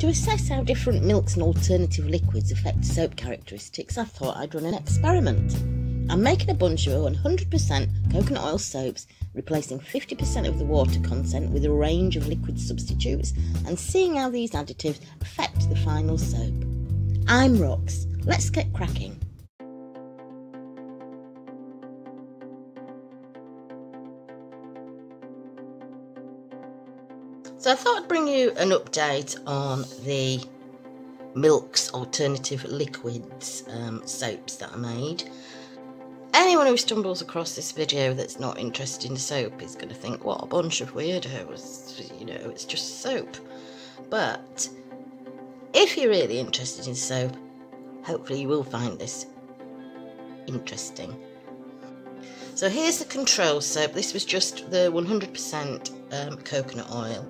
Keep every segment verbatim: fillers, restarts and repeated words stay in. To assess how different milks and alternative liquids affect soap characteristics, I thought I'd run an experiment. I'm making a bunch of one hundred percent coconut oil soaps, replacing fifty percent of the water content with a range of liquid substitutes and seeing how these additives affect the final soap. I'm Rox, let's get cracking. So I thought I'd bring you an update on the Milks Alternative Liquids um, soaps that I made. Anyone who stumbles across this video that's not interested in soap is going to think, what a bunch of weirdos, you know, it's just soap. But if you're really interested in soap, hopefully you will find this interesting. So here's the control soap. This was just the one hundred percent Um, coconut oil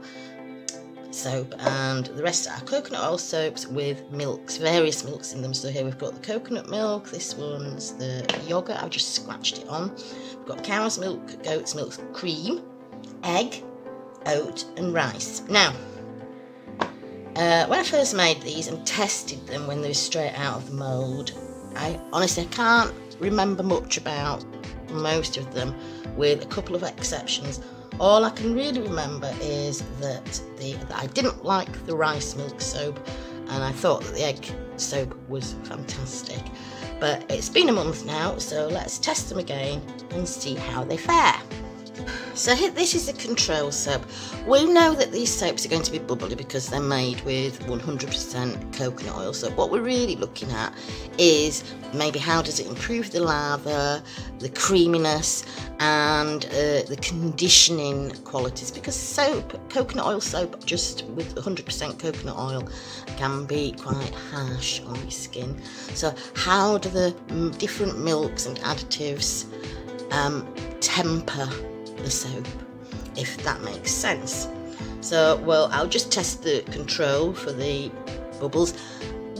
soap, and the rest are coconut oil soaps with milks, various milks in them. So here we've got the coconut milk, this one's the yoghurt, I've just scratched it on. We've got cow's milk, goat's milk, cream, egg, oat and rice. Now, uh, when I first made these and tested them when they were straight out of the mould, I honestly I can't remember much about most of them, with a couple of exceptions. All I can really remember is that, the, that I didn't like the rice milk soap, and I thought that the egg soap was fantastic. But it's been a month now, so let's test them again and see how they fare. So here, this is the control soap. We know that these soaps are going to be bubbly because they're made with one hundred percent coconut oil. So what we're really looking at is maybe how does it improve the lather, the creaminess and uh, the conditioning qualities, because soap, coconut oil soap just with one hundred percent coconut oil can be quite harsh on your skin. So how do the different milks and additives um, temper the soap, if that makes sense. So, well, I'll just test the control for the bubbles.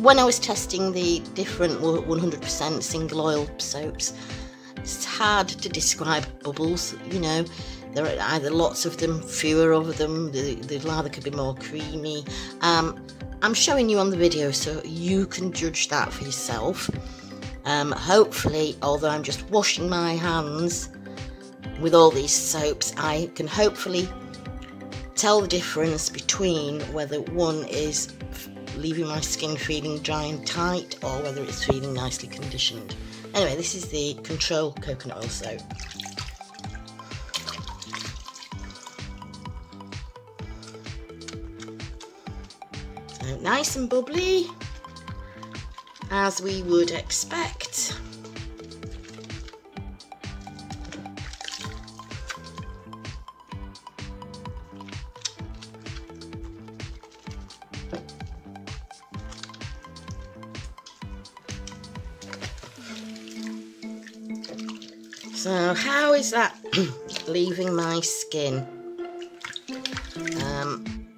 When I was testing the different one hundred percent single oil soaps, it's hard to describe bubbles, you know. There are either lots of them, fewer of them, the, the lather could be more creamy. Um, I'm showing you on the video so you can judge that for yourself. Um, hopefully, although I'm just washing my hands with all these soaps, I can hopefully tell the difference between whether one is leaving my skin feeling dry and tight or whether it's feeling nicely conditioned. Anyway, this is the Control Coconut Oil Soap. So nice and bubbly, as we would expect. So how is that leaving my skin? Um,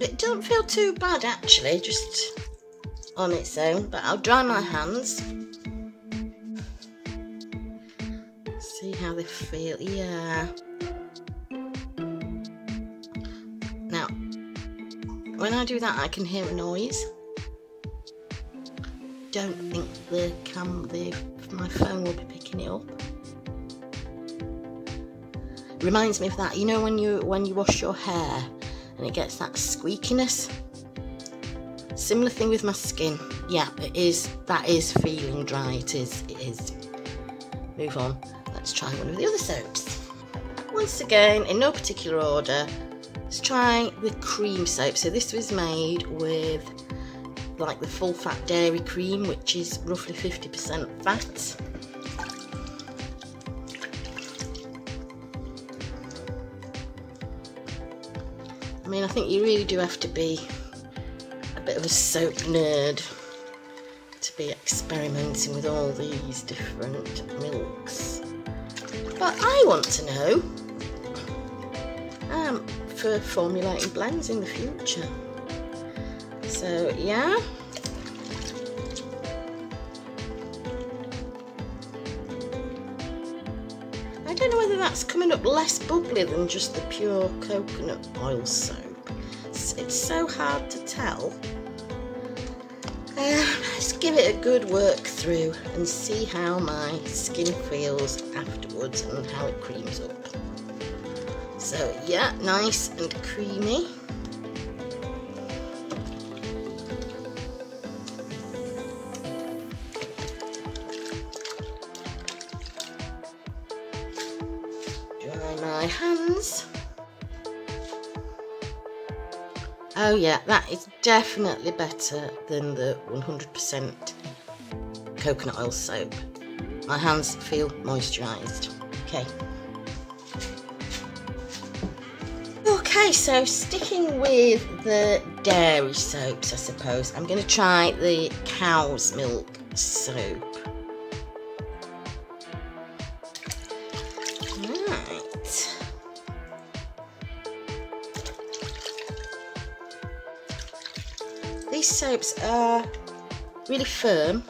it doesn't feel too bad actually, just on its own, but I'll dry my hands. See how they feel, yeah. Now, when I do that I can hear a noise. Don't think the cam, the, my phone will be picking it up. Reminds me of that, you know when you when you wash your hair and it gets that squeakiness? Similar thing with my skin. Yeah, it is, that is feeling dry, it is, it is. Move on, let's try one of the other soaps. Once again, in no particular order, let's try the cream soap. So this was made with like the full fat dairy cream, which is roughly fifty percent fat. I mean, I think you really do have to be a bit of a soap nerd to be experimenting with all these different milks. But I want to know um, for formulating blends in the future. So yeah, I don't know whether that's coming up less bubbly than just the pure coconut oil soap. is, it's so hard to tell. Uh, let's give it a good work through and see how my skin feels afterwards and how it creams up. So yeah, nice and creamy. Dry my hands. Oh yeah, that is definitely better than the one hundred percent coconut oil soap. My hands feel moisturised. Okay. Okay, so sticking with the dairy soaps, I suppose, I'm going to try the cow's milk soap. These soaps are really firm.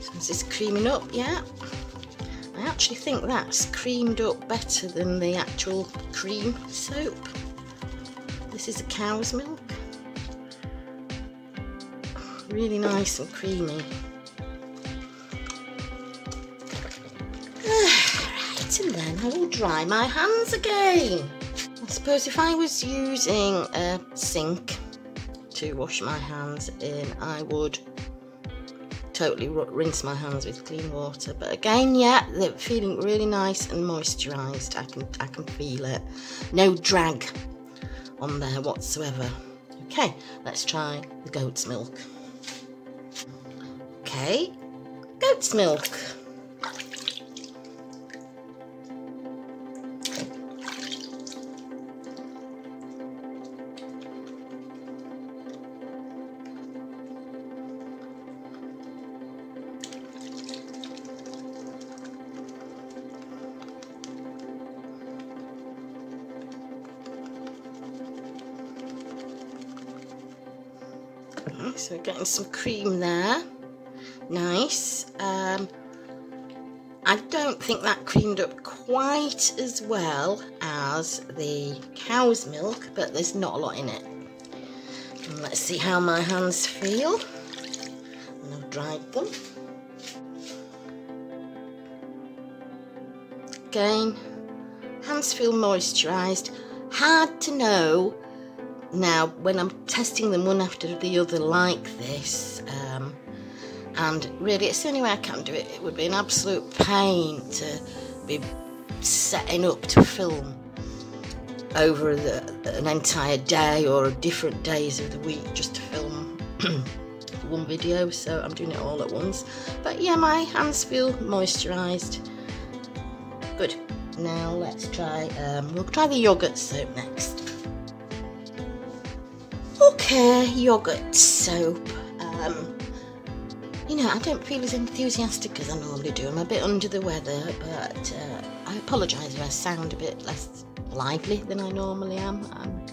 So this is creaming up, yeah. I actually think that's creamed up better than the actual cream soap. This is a cow's milk. Really nice and creamy. Right, and then I will dry my hands again. I suppose if I was using a sink to wash my hands in, I would totally rinse my hands with clean water. But again, yeah, they're feeling really nice and moisturised. I can, I can feel it. No drag on there whatsoever. Okay, let's try the goat's milk. Okay, goat's milk. So getting some cream there, nice. Um, I don't think that creamed up quite as well as the cow's milk, but there's not a lot in it. And let's see how my hands feel, and I've dried them. Again, hands feel moisturised, hard to know. Now, when I'm testing them one after the other like this, um, and really it's the only way I can do it, it would be an absolute pain to be setting up to film over the, an entire day or different days of the week just to film one video, so I'm doing it all at once. But yeah, my hands feel moisturised. Good. Now let's try, um, we'll try the yoghurt soap next. Okay, yoghurt soap. Um, you know, I don't feel as enthusiastic as I normally do. I'm a bit under the weather, but uh, I apologise if I sound a bit less lively than I normally am. I'm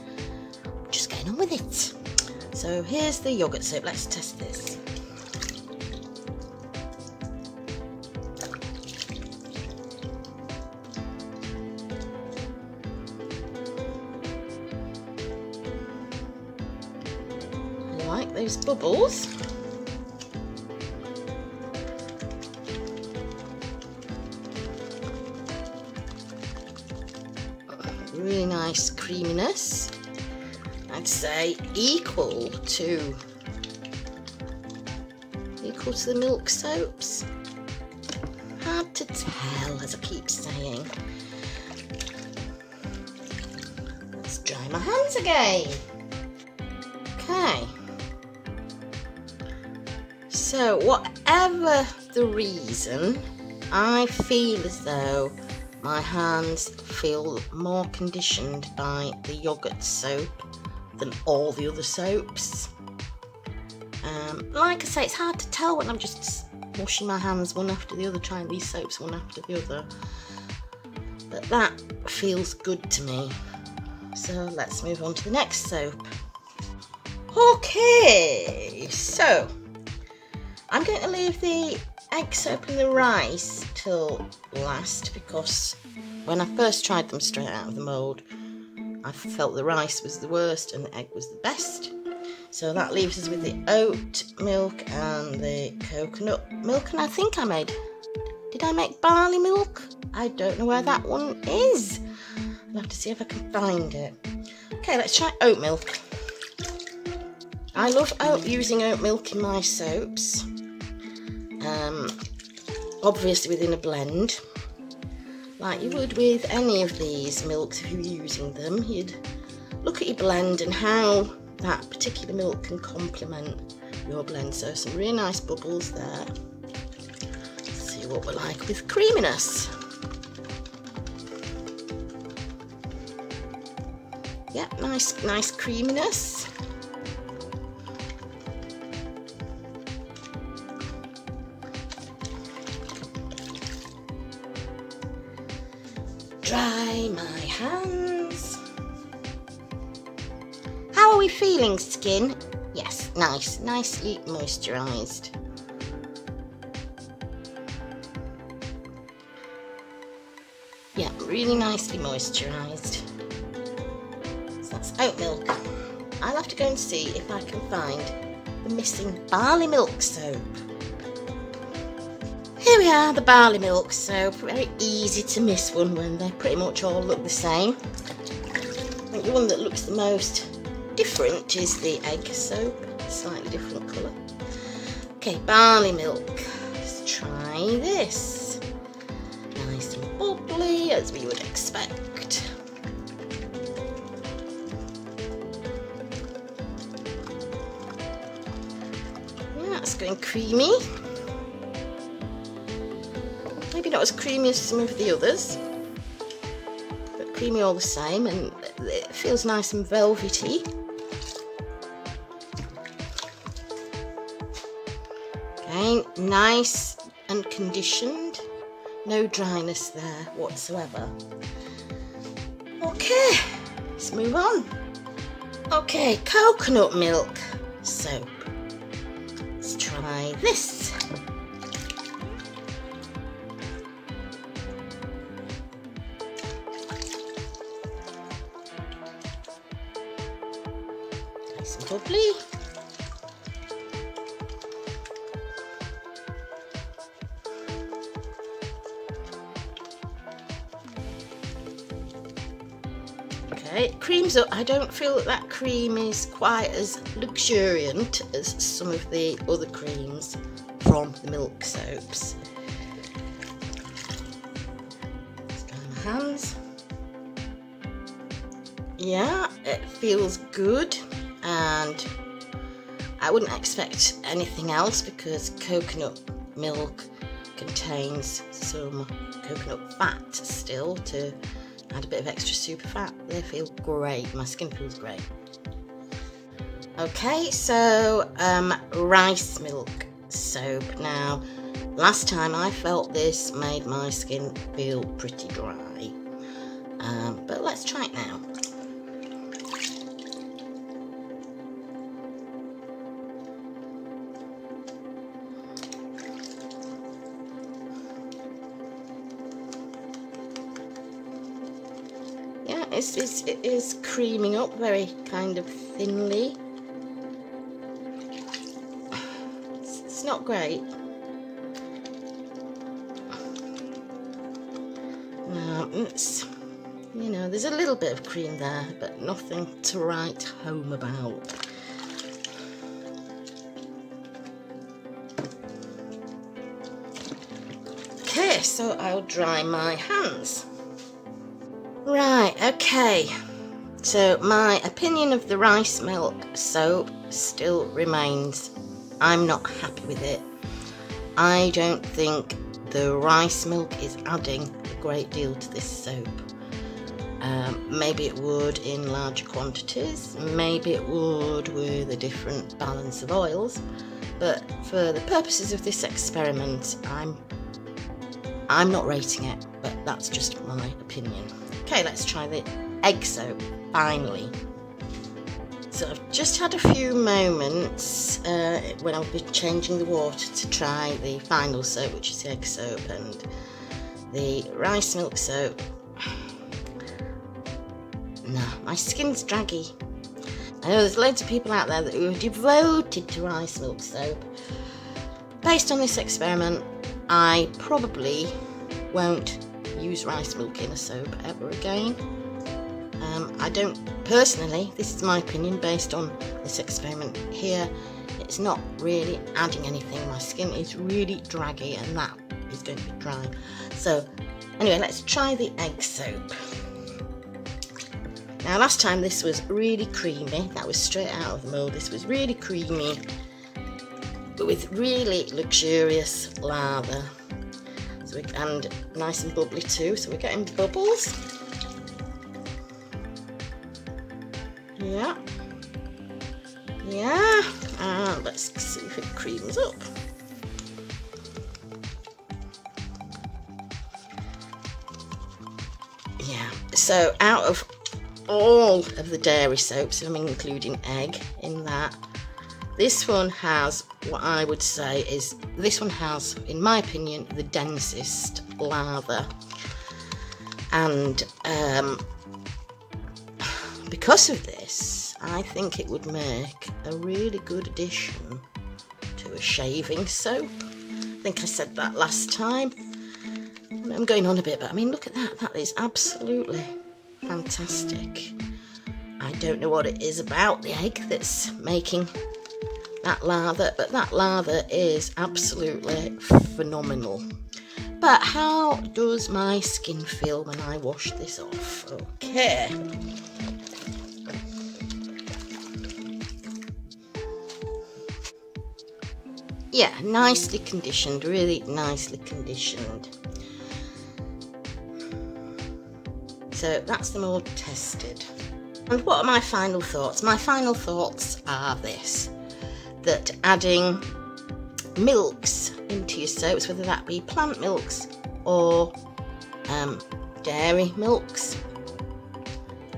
just getting on with it. So here's the yoghurt soap. Let's test this. Like those bubbles. Really nice creaminess. I'd say equal to equal to the milk soaps. Hard to tell, as I keep saying. Let's dry my hands again. Okay. So whatever the reason, I feel as though my hands feel more conditioned by the yoghurt soap than all the other soaps. Um, like I say, it's hard to tell when I'm just washing my hands one after the other, trying these soaps one after the other. But that feels good to me. So let's move on to the next soap. Okay, so I'm going to leave the egg soap and the rice till last because When I first tried them straight out of the mould, I felt the rice was the worst and the egg was the best. So that leaves us with the oat milk and the coconut milk, and I think I made, did I make barley milk? I don't know where that one is. I'll have to see if I can find it. Okay, let's try oat milk. I love oat, using oat milk in my soaps, um, obviously within a blend, like you would with any of these milks if you were using them. You'd look at your blend and how that particular milk can complement your blend. So some really nice bubbles there. Let's see what we're like with creaminess. Yep, nice, nice creaminess. Dry my hands. How are we feeling, skin? Yes, nice, nicely moisturised. Yeah, really nicely moisturised. So that's oat milk. I'll have to go and see if I can find the missing barley milk soap. Here we are, the barley milk soap. Very easy to miss one when they pretty much all look the same. I think the one that looks the most different is the egg soap, slightly different colour. Okay, barley milk. Let's try this. Nice and bubbly, as we would expect. Yeah, that's going creamy. Maybe not as creamy as some of the others, but creamy all the same, and it feels nice and velvety. Okay, nice and conditioned, no dryness there whatsoever. Okay, let's move on. Okay, coconut milk soap. Let's try this. Bubbly. Okay, it creams up. I don't feel that that cream is quite as luxuriant as some of the other creams from the milk soaps. Let's dry my hands. Yeah, it feels good. And I wouldn't expect anything else because coconut milk contains some coconut fat still to add a bit of extra super fat. They feel great. My skin feels great. Okay, so um, rice milk soap. Now, last time I felt this made my skin feel pretty dry, um, but let's try it now. It's, it's, it is creaming up very kind of thinly. It's, it's not great. No, it's, you know, there's a little bit of cream there, but nothing to write home about. Okay, so I'll dry my hands. Right, okay, so my opinion of the rice milk soap still remains. I'm not happy with it. I don't think the rice milk is adding a great deal to this soap. Um, maybe it would in large quantities, maybe it would with a different balance of oils, but for the purposes of this experiment, I'm, I'm not rating it, but that's just my opinion. Okay, let's try the egg soap, finally. So I've just had a few moments uh, when I'll be changing the water to try the final soap, which is the egg soap, and the rice milk soap Nah, my skin's draggy. I know there's loads of people out there that are devoted to rice milk soap. Based on this experiment, I probably won't use rice milk in a soap ever again. Um, I don't personally, this is my opinion based on this experiment here, it's not really adding anything. My skin is really draggy and that is going to be dry. So anyway, let's try the egg soap. Now last time this was really creamy, that was straight out of the mould, this was really creamy but with really luxurious lather, so we, and nice and bubbly too, so we're getting bubbles. Yeah, yeah, and let's see if it creams up. Yeah, so out of all of the dairy soaps, I'm including egg in that, this one has what I would say is, this one has, in my opinion, the densest lather. And um, because of this, I think it would make a really good addition to a shaving soap. I think I said that last time. I'm going on a bit, but I mean, look at that. That is absolutely fantastic. I don't know what it is about the egg that's making that lather, but that lather is absolutely phenomenal. But how does my skin feel when I wash this off? Okay. Yeah, nicely conditioned, really nicely conditioned. So that's them all tested. And what are my final thoughts? My final thoughts are this, that adding milks into your soaps, whether that be plant milks or um, dairy milks,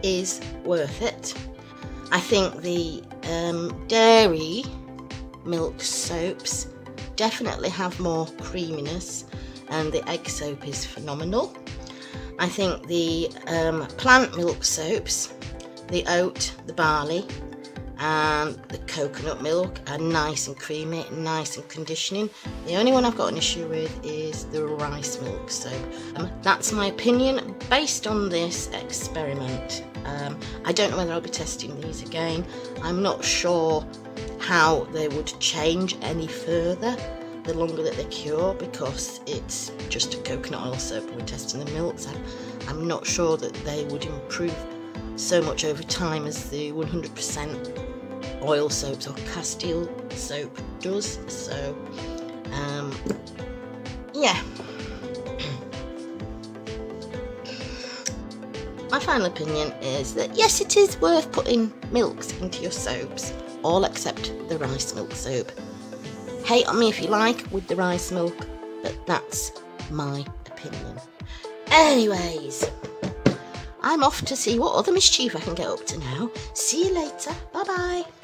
is worth it. I think the um, dairy milk soaps definitely have more creaminess and the egg soap is phenomenal. I think the um, plant milk soaps, the oat, the barley and the coconut milk are nice and creamy, nice and conditioning. The only one I've got an issue with is the rice milk soap. Um, that's my opinion based on this experiment. Um, I don't know whether I'll be testing these again. I'm not sure how they would change any further the longer that they cure, because it's just a coconut oil soap, we're testing the milks. So I'm not sure that they would improve so much over time as the one hundred percent oil soaps or Castile soap does. So um, yeah, my final opinion is that yes, it is worth putting milks into your soaps, all except the rice milk soap. Hate on me if you like with the rice milk, but that's my opinion. Anyways, I'm off to see what other mischief I can get up to now. See you later. Bye bye.